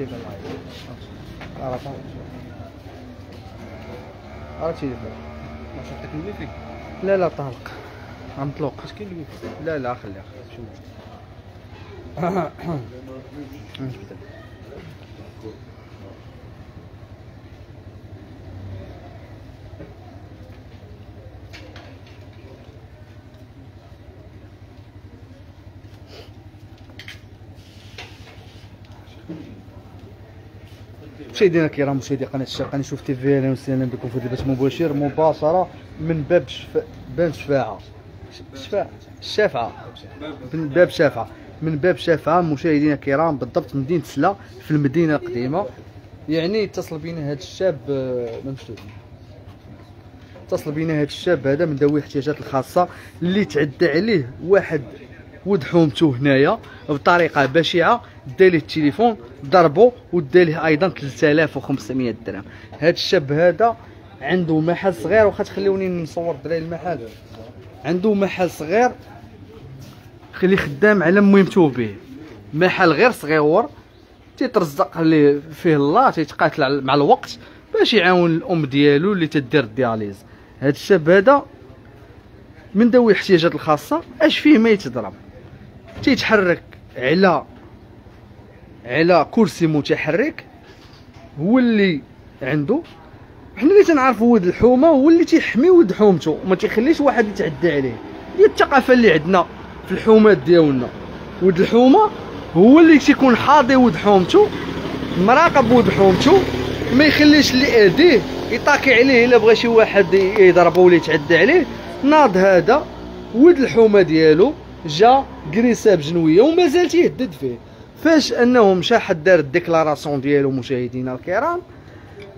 تيفي معايا. عرفتي دابا واش عطيك الويفي؟ لا لا طالق غنطلق. واش كاين الويفي؟ لا لا خليها شوف نجبدها. مشاهدينا الكرام مشاهدي قناه الشرقاني شوف تيفي، اهلا وسهلا بكم في البث مباشر مباشره من باب شفاعه مشاهدينا الكرام بالضبط مدينه سلا في المدينه القديمه. يعني اتصل بينا هذا الشاب هذا من ذوي الاحتياجات الخاصه اللي تعدى عليه واحد ودحومته هنايا بطريقه بشعه، داليه التليفون ضربو وداليه ايضا 3500 درهم. هذا الشاب هذا عنده محل صغير، واخا تخليوني نصور الدراري المحل، عنده محل صغير اللي خدام على مهمته به، محل غير صغيور تيترزق اللي فيه الله، تيتقاتل مع الوقت باش يعاون الام ديالو اللي تدير الدياليز. هذا الشاب هذا من ذوي الاحتياجات الخاصه اش فيه ما يتضرب، تيتحرك على كرسي متحرك، هو اللي عنده، حنا اللي تنعرفوا ود الحومه، هو اللي تيحمي ود حومته وما تيخليش واحد يتعدى عليه. هي الثقافه اللي عندنا في الحومات ديالنا، ود الحومه هو اللي تيكون حاضي ود حومته، مراقب ود حومته، ما يخليش اللي يأذيه يطاكي عليه الا بغى شي واحد يضربه ولا يتعدى عليه. ناض هذا ود الحومه ديالو جا كريسه بجنويه ومازال تيهدد فيه، فاش انه مشى حد دار الديكلاراسيون ديالو. مشاهدينا الكرام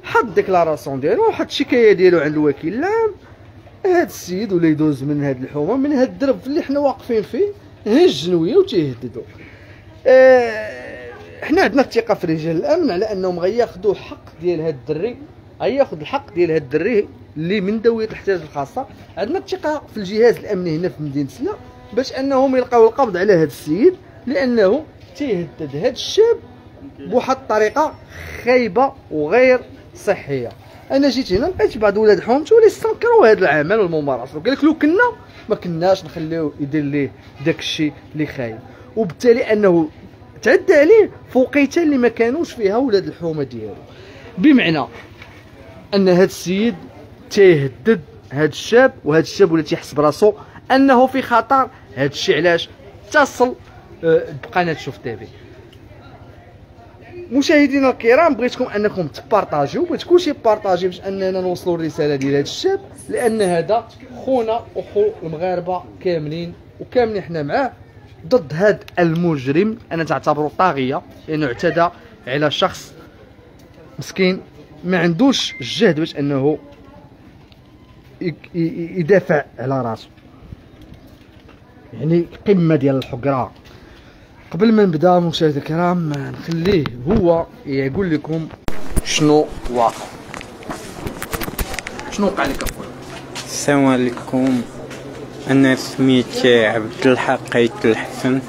حط الديكلاراسيون ديالو وحط الشكايه ديالو عند الوكيل العام. هذا السيد ولا يدوز من هاد الحومه، من هاد الدرب اللي حنا واقفين فيه، هز جنويه وتيهددو. حنا عندنا الثقه في رجال الامن على انهم غياخذوا الحق ديال هاد الدري، غياخذ الحق ديال هاد الدري اللي من ذوي الاحتياجات الخاصه. عندنا الثقه في الجهاز الامني هنا في مدينه سلا باش انهم يلقاو القبض على هذا السيد، لانه تيهدد هذا الشاب بواحد الطريقه خايبه وغير صحيه. انا جيت هنا لقيت بعض ولاد حومته اللي استنكروا هذا العمل والممارسه، وقال لك لو كنا ما كناش نخليوه يدير ليه داك الشيء اللي خايب، وبالتالي انه تعدى عليه فوقيته اللي ما كانوش فيها ولاد الحومه ديالو. بمعنى ان هذا السيد تيهدد هذا الشاب، وهذا الشاب ولا تيحس براسو انه في خطر. هذا الشيء علاش اتصل بقناه شوف تيفي. مشاهدينا الكرام بغيتكم انكم تبارطاجيو، بغيت كلشي بارطاجي باش اننا نوصلوا الرساله ديال هذا الشاب، لان هذا خونا وخو المغاربه كاملين، وكاملين حنا معاه ضد هذا المجرم. انا تعتبره طاغيه لانه اعتدى على شخص مسكين ما عندوش الجهد باش انه يدافع على راسو. يعني القمه ديال الحقره. قبل ما نبدا مشاهدي الكرام نخليه هو يقول لكم شنو واقع، شنو وقع لك اخويا. السلام عليكم، انا سميت عبد الحق ايت الحسن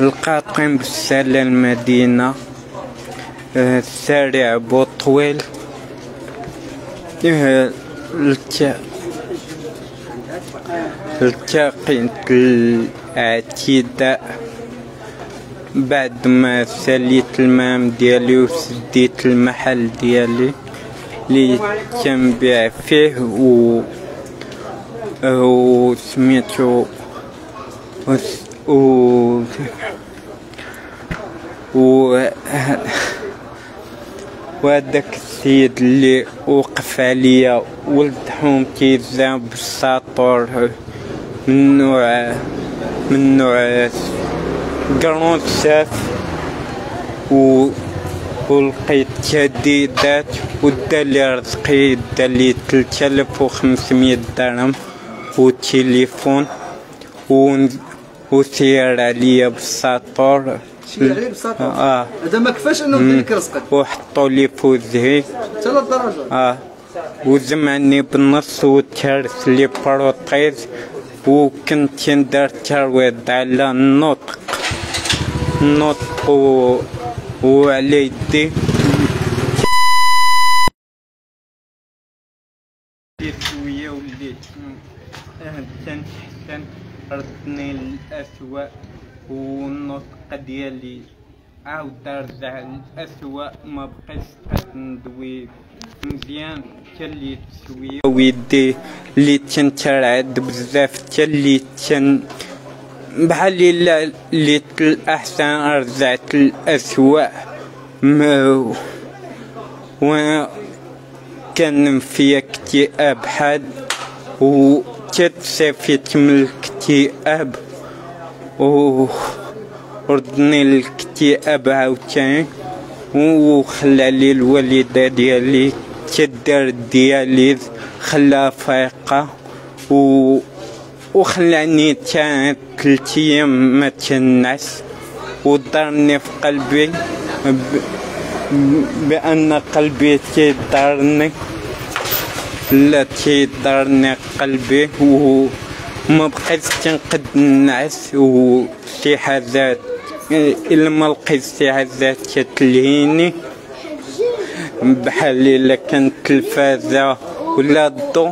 القاطن بالسله المدينه الشارع بوطويل. التقيت الاعتداء بعد ما سليت المام ديالي وسديت المحل ديالي اللي كنبيع فيه و سميتو و وهداك السيد اللي وقف عليا ولد حومتي ذنب الساطور من نوع قرنوط ساف، ولقيت تهديدات ودالي رزقي، دالي 3500 درهم وتليفون وسير عليا بالساطور. سير عليا بالساطور؟ هذا ما كفاش انه بدا لك رزقك. وحطوا لي فوزهي حتى للدرجه وزمعني بالنص وتهرس لي بروطيز، وكنت ندير ترويض على النطق وعلى يدي دير شويه وليت تنحسن ردني للأسوأ والنطق ديالي عاود رجع للأسوأ ما بقيتش قد ندوي مزيان تليت شويه ويدي اللي تنترعد بزاف تليت بحال اللي ليت الأحسن رجعت للأسوأ و كان فيا اكتئاب حاد و تصافيت من الاكتئاب و ردني الاكتئاب عاوتاني و خلالي الوالدة ديالي تدار ديالي خلاها فايقة و خلاني تاع 3 أيام ما تنعس و دارني في قلبي بأن قلبي تيدارني لا تيدارني قلبي و ما بقيتش تنقد نعس و شي حاجات إلا ما لقيت شي حاجات تتلهيني بحال إلا كانت التلفازة ولا الضو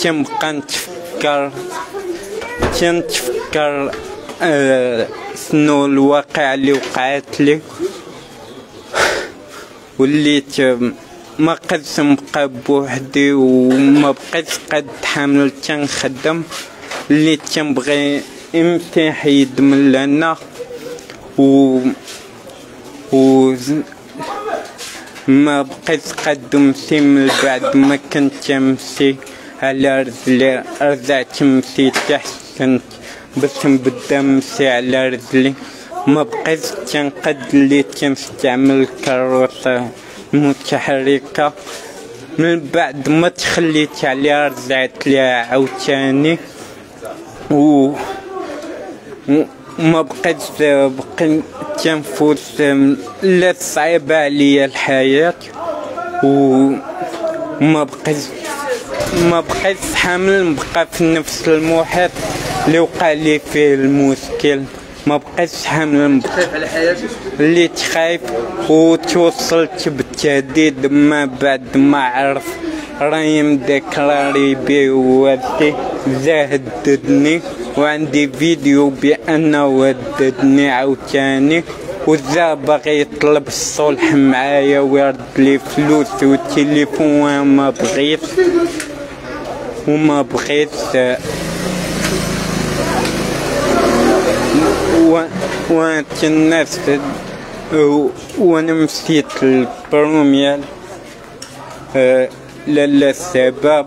تنبقى نتفكر شنو الواقع اللي وقعت لي وليت ما بقيتش نبقى بوحدي وما بقيتش قد حامل تنخدم اللي تنبغي امتى نحيد من لهنا و ما بقيتش قد نمشي من بعد ما كنت تمشي على رجلي رجعت نمشي تحسنت باش نبدا نمشي على رجلي ما بقيتش تنقد اللي تنستعمل الكروسة المتحركة من بعد ما تخليت عليها رجعت ليها عاوتاني وما بقيتش بقيت تنفوت لا صعيبة عليا الحياة وما بقيتش حامل نبقى في نفس المحيط اللي وقع لي فيه المشكل ما بقيتش حامل اللي تخايف وتوصلت بالتهديد ما بعد ما عرف راهي مديكلاري بيه والدي هددني وعندي فيديو بانه هددني عاوتاني وذا باغي يطلب الصلح معايا ويرد لي فلوس والتليفون وما بغيت وانت الناس وانا مسيت البروميال لالا السباب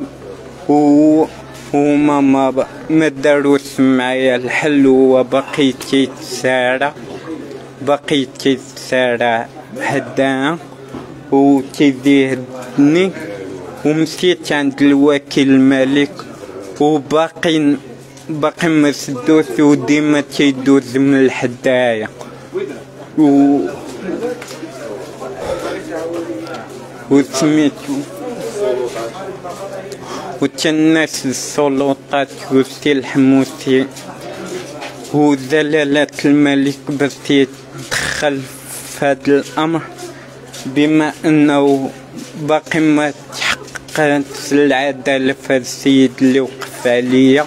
وماما ما داروش معايا الحل وبقيت تيتسارع حداها وتيزيدني ومشيت عند الوكيل الملك وباقي ما سدوش وديما تيدوز من الحدايا وسميتو وتناس السلطات وسي الحموسي وزلالة الملك باش يتدخل في هذا الأمر بما أنه باقي ما تحققتش العدالة في السيد اللي وقف عليا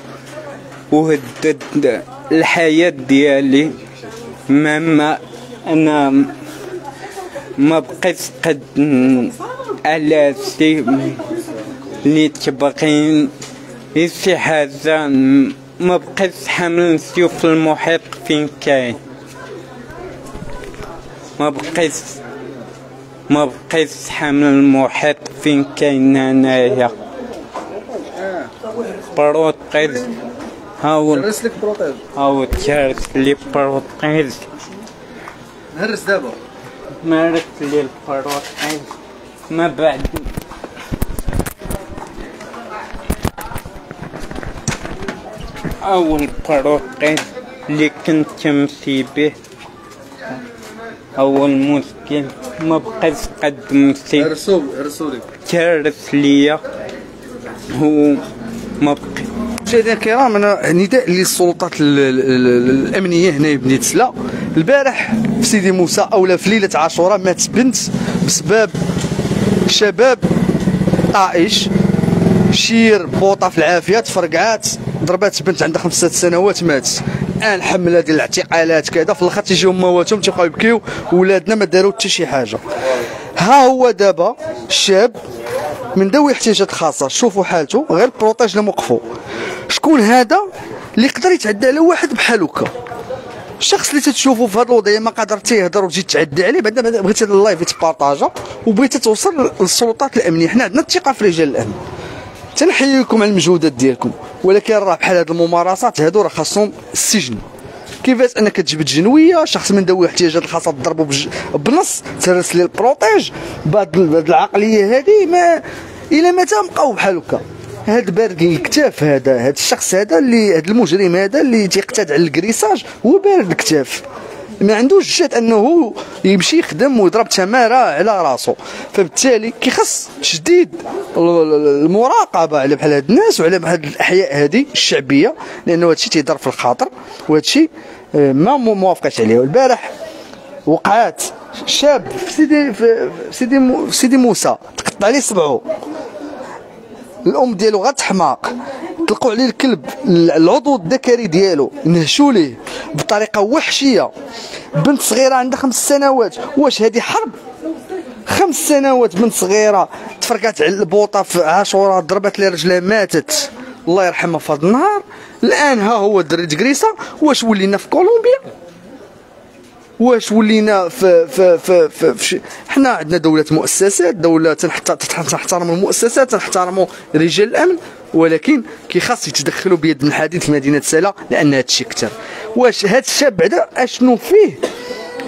وهدد الحياة ديالي مهما أنا ما بقيتش قد على شي اللي تبغي شي حاجة ما بقيتش حامل نشوف المحيط فين كاين ما بقيتش حامل المحيط فين كاين انايا بروتيز هاو تشارك لي بروتيز نهرس دابا مارك لي البروتيز ما بعد أول بروتيز اللي كنت تمشي به أول مشكل ما بقيتش قد نمشي تهرس ليا هو ما بقيت مشاهدينا الكرام أنا نداء للسلطات الأمنية هنا بنيت سلا البارح في سيدي موسى أو في ليلة عاشوره مات بنت بسبب شباب طائش شير بوطه في العافيه تفرقعات ضربات بنت عندها 5 سنوات مات. الان حمله ديال الاعتقالات كذا في الاخر تيجيو مواتهم تيبقاو يبكيو ولادنا ما داروا حتى شي حاجه. ها هو دابا الشاب من ذوي الاحتياجات الخاصه شوفوا حالته غير بروطاج اللي موقفوا. شكون هذا اللي يقدر يتعدى على واحد بحال هكا؟ الشخص اللي تتشوفوا في هذه الوضعيه ما قادر تيهضر وتجي تعدى عليه. بعد بغيت هذا اللايف يتبارطاجا وبغيت توصل للسلطات الامنيه. حنا عندنا الثقه في رجال الامن، تنحييكم على المجهودات ديالكم، ولكن راه بحال هاد الممارسات هادو راه خاصهم السجن. كيفاش انك تجبد جنويه شخص من ذوي الاحتياجات الخاصه تضربو بنص ترس ليه البروتيج بهاد العقليه هادي ما الى متى نبقاو بحال هكا؟ هاد بارد الكتاف هذا، هاد الشخص هذا اللي هاد المجرم هذا اللي تيقتاد على الكريساج هو بارد الكتاف، ما عندوش الجهد انه يمشي يخدم ويضرب تماره على راسو. فبالتالي كيخص تشديد المراقبه على بحال هاد الناس وعلى هاد الاحياء هذه الشعبيه، لانه هاد الشيء تيضرب في الخاطر وهاد الشيء ما موافقش عليه. البارح وقعات شاب في سيدي موسى تقطع عليه صبعو، الام ديالو غتحماق، طلقوا عليه الكلب العضو الذكري ديالو، نهشوا ليه بطريقه وحشيه. بنت صغيره عندها 5 سنوات، واش هذه حرب؟ 5 سنوات بنت صغيره تفرقعت على البوطه في عاشوره ضربت لي رجلها ماتت، الله يرحمها في هذا النهار. الان ها هو الدري تكريسه، واش ولينا في كولومبيا؟ واش ولينا في حنا عندنا دولة مؤسسات، دولة تحترم المؤسسات، تحترم رجال الأمن، ولكن كيخاص يتدخلوا بيد الحديد في مدينة سلا لأن هذا الشيء كثر. واش هذا الشاب بعدا أشنو فيه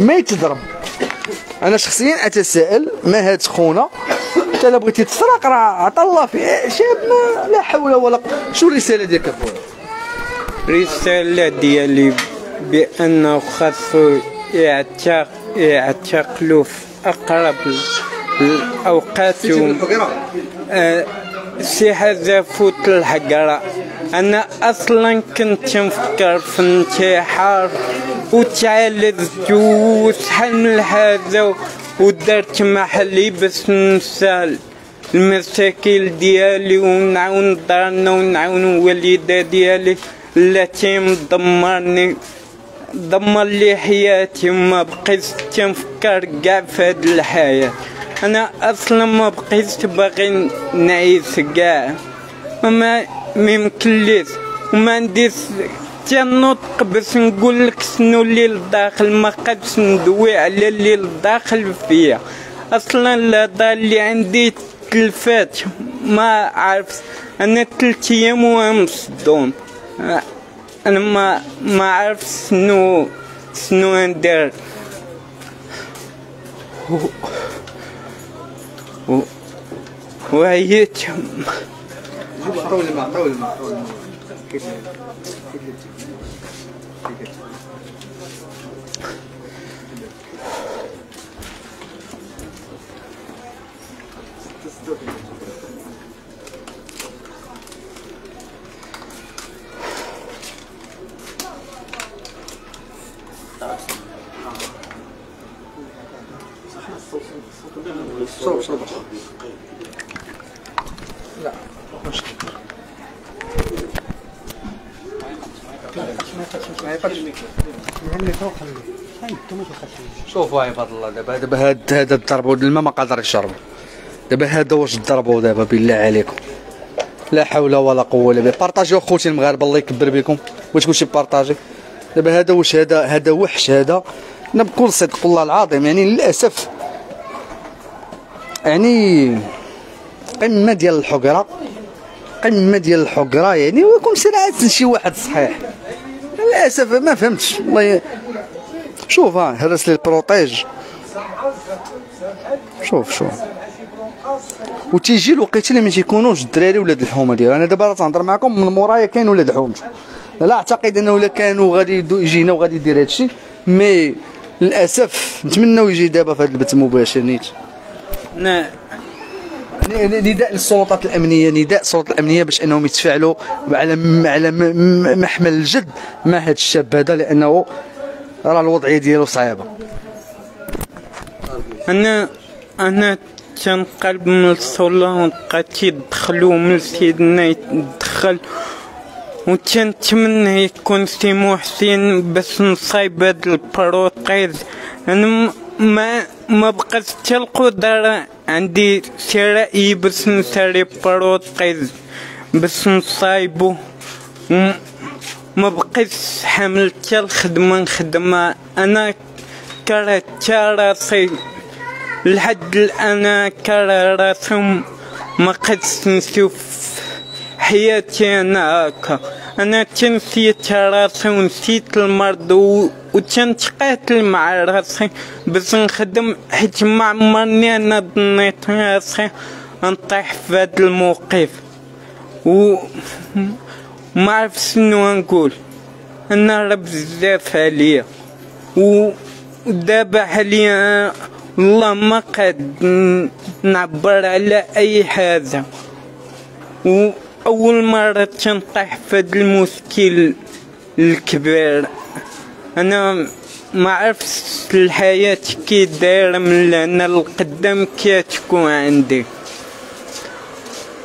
ما يتضرب؟ أنا شخصيا أتساءل ما هاد خونا حتى إلا بغيتي تسرق راه عطا الله فيه شاب لا حول ولا قوة. شو الرسالة ديالك أخويا؟ الرسالة ديالي بأنه خاصو يعتقلوا في أقرب الأوقات. سي هذا فوت الحقرة. أنا أصلا كنت نفكر في الانتحار وتعالجت وشحال من هذا ودرت محلي باش ننسى المشاكل ديالي ونعاون دارنا ونعاون الوالدة ديالي التي مدمرني، دمر لي حياتي وما بقيتش تنفكر كاع في هاد الحياة. انا اصلا ما بقيتش باغي نعيش كاع، ما ميمكنليش وما عنديش حتى النطق باش نقول لك شنو اللي لداخل، ما قادش ندوي على اللي لداخل فيا. اصلا الهضره اللي عندي تلفات، ما عرفت انا 3 ايام وانا مصدوم، انا ما عرفت شنو ندير. وعييت طول ما شوفوا عباد الله دابا هذا ضربوا الماء ما قادر يشرب. دابا هذا واش ضربوا دابا بالله عليكم لا حول ولا قوه الا بالله. بارطاجيو خوتي المغاربه الله يكبر بكم واش كلشي بارطاجي. دابا هذا واش هذا وحش هذا. انا بكل صدق والله العظيم يعني للاسف يعني قمه ديال الحقره، قمه ديال الحقره يعني. ويكون سرعه شي واحد صحيح للاسف ما فهمتش والله. شوف ها هرس لي البروتيج، شوف وتيجي الوقيته اللي ما تيكونوش الدراري ولاد الحومه ديالو. انا دابا راه تنهضر معكم من مورايا كاين ولاد حومته، لا اعتقد انه الا كانوا غادي يجي هنا وغادي يدير هادشي، مي للاسف نتمناو يجي دابا في هذا البث مباشر. نيت نداء للسلطات الامنيه، نداء السلطات الامنيه باش انهم يتفاعلوا على محمل الجد مع هذا الشاب هذا، لانه راه الوضعيه ديالو صعيبه. انا كنقلب من الصلاه ولقيت كيدخلوا من سيدنا يدخل، وكنتمنى يكون سي محسن باش نصايب هاد البروتيز. انا ما بقات حتى القدره عندي شرائي باش نشري بروتيز باش نصايبو، ما بقيتش حامل حتى الخدمه نخدمها. انا كرهت راسي لحد الان، كره راسي ما قدرتش نشوف حياتي انا هكا. انا تنسيت راسي ونسيت المرض وتنتقاتل مع راسي باش نخدم، حيت ما عمرني انا ظنيت راسي نطيح في هذا الموقف وما عرفت شنو نقول. انا راه بزاف عليا ودابا حاليا والله ما قادر نعبر على اي حاجه، واول مره تنطيح في هذا المشكل الكبير. انا ما عرفتش الحياه كي دايره من هنا للقدام كتكون عندي.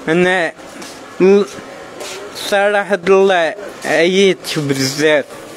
انا صراحه الله عييت بزاف.